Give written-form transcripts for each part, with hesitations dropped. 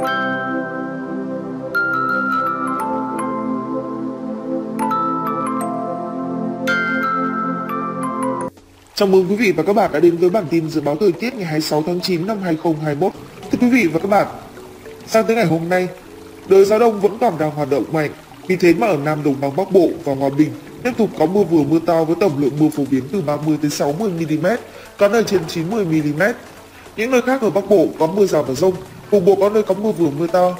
Chào mừng quý vị và các bạn đã đến với bản tin dự báo thời tiết ngày 26 tháng 9 năm 2021. Thưa quý vị và các bạn, sang tới ngày hôm nay, đới gió đông vẫn còn đang hoạt động mạnh, vì thế mà ở Nam Đồng bằng Bắc Bộ và Hòa Bình tiếp tục có mưa vừa mưa to với tổng lượng mưa phổ biến từ 30 đến 60 mm, có nơi trên 90 mm. Những nơi khác ở Bắc Bộ có mưa rào và dông, cục bộ có nơi có mưa vừa mưa to.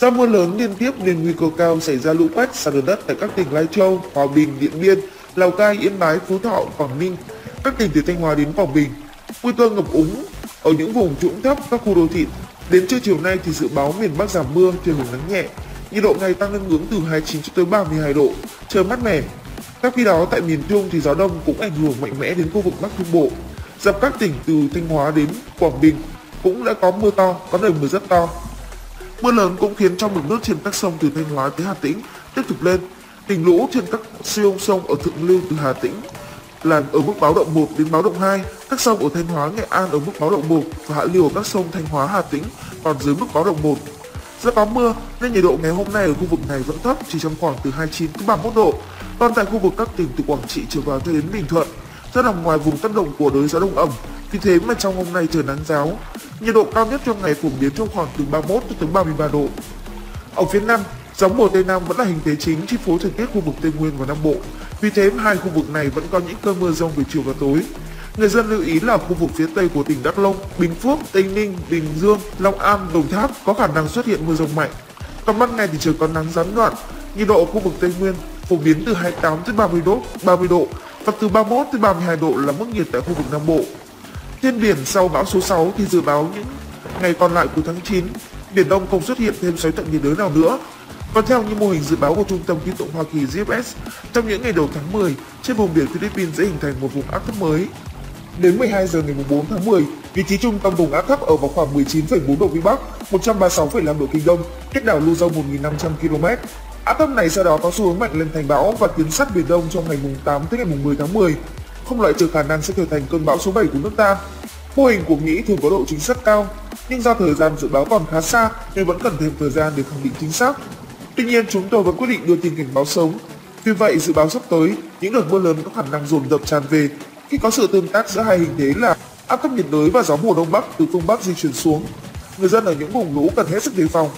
Do mưa lớn liên tiếp nên nguy cơ cao xảy ra lũ quét, sạt lở đất tại các tỉnh Lai Châu, Hòa Bình, Điện Biên, Lào Cai, Yên Bái, Phú Thọ, Quảng Ninh, các tỉnh từ Thanh Hóa đến Quảng Bình. Nguy cơ ngập úng ở những vùng trũng thấp, các khu đô thị. Đến trưa chiều nay thì dự báo miền Bắc giảm mưa, trời hưởng nắng nhẹ, nhiệt độ ngày tăng lên ngưỡng từ 29 cho tới 32 độ, trời mát mẻ. Trong khi đó tại miền Trung thì gió đông cũng ảnh hưởng mạnh mẽ đến khu vực Bắc Trung Bộ. Dọc các tỉnh từ Thanh Hóa đến Quảng Bình cũng đã có mưa to, có nơi mưa rất to. Mưa lớn cũng khiến cho mực nước trên các sông từ Thanh Hóa tới Hà Tĩnh tiếp tục lên. Đỉnh lũ trên các siêu sông ở thượng lưu từ Hà Tĩnh là ở mức báo động 1 đến báo động 2, các sông ở Thanh Hóa, Nghệ An ở mức báo động 1 và hạ lưu ở các sông Thanh Hóa, Hà Tĩnh còn dưới mức báo động 1. Do có mưa nên nhiệt độ ngày hôm nay ở khu vực này vẫn thấp, chỉ trong khoảng từ 29 đến 31 độ. Còn tại khu vực các tỉnh từ Quảng Trị trở vào cho đến Bình Thuận rất nằm ngoài vùng tác động của đới gió đông ẩm, vì thế mà trong hôm nay trời nắng ráo, nhiệt độ cao nhất trong ngày phổ biến trong khoảng từ 31 cho tới 33 độ. Ở phía Nam, gió mùa Tây Nam vẫn là hình thế chính chi phối thời tiết khu vực Tây Nguyên và Nam Bộ, vì thế hai khu vực này vẫn có những cơn mưa rông về chiều và tối. Người dân lưu ý là khu vực phía tây của tỉnh Đắk Nông, Bình Phước, Tây Ninh, Bình Dương, Long An, Đồng Tháp có khả năng xuất hiện mưa rông mạnh. Còn ban ngày thì trời có nắng gián đoạn, nhiệt độ khu vực Tây Nguyên phổ biến từ 28 đến 30 độ và từ 31 đến 32 độ là mức nhiệt tại khu vực Nam Bộ. Trên biển sau bão số 6 thì dự báo những ngày còn lại của tháng 9, biển Đông không xuất hiện thêm xoáy cận nhiệt đới nào nữa. Còn theo như mô hình dự báo của Trung tâm Khí tượng Hoa Kỳ GFS, trong những ngày đầu tháng 10, trên vùng biển Philippines sẽ hình thành một vùng áp thấp mới. Đến 12 giờ ngày 4 tháng 10, vị trí trung tâm vùng áp thấp ở vào khoảng 19,4 độ Vĩ Bắc, 136,5 độ Kinh Đông, cách đảo Luzon 1.500 km. Áp thấp này sau đó có xu hướng mạnh lên thành bão và tiến sát Biển Đông trong ngày 8 tới ngày 10 tháng 10. Không loại trừ khả năng sẽ trở thành cơn bão số 7 của nước ta. Mô hình của Mỹ thường có độ chính xác cao, nhưng do thời gian dự báo còn khá xa nên vẫn cần thêm thời gian để khẳng định chính xác. Tuy nhiên, chúng tôi vẫn quyết định đưa tin cảnh báo sống. Vì vậy, dự báo sắp tới, những đợt mưa lớn có khả năng dồn dập tràn về khi có sự tương tác giữa hai hình thế là áp thấp nhiệt đới và gió mùa đông bắc từ phương bắc di chuyển xuống. Người dân ở những vùng lũ cần hết sức đề phòng.